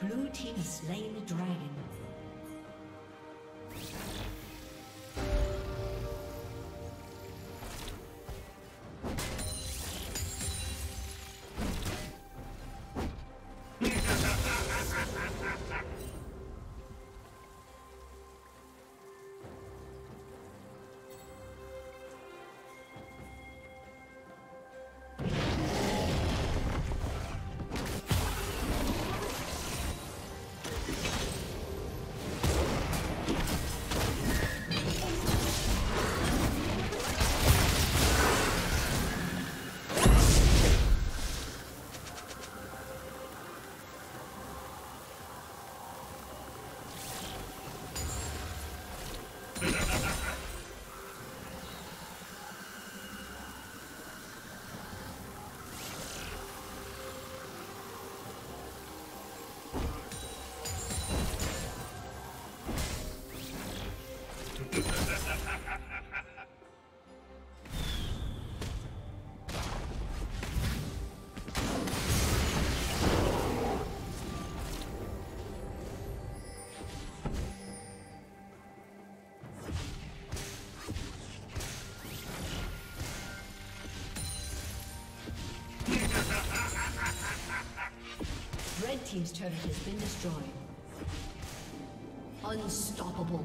Blue team has slain the dragon. Red team's turret has been destroyed. Unstoppable.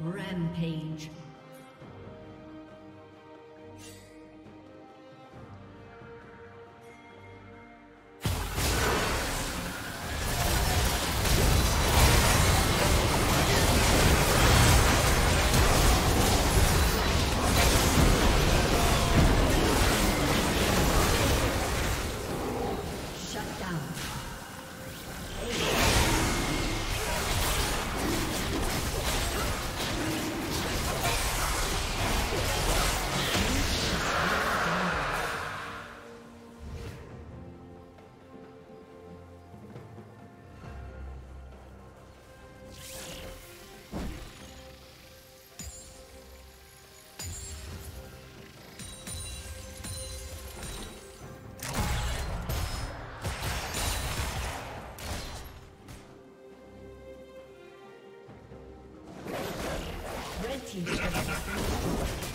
Rampage. Thank you.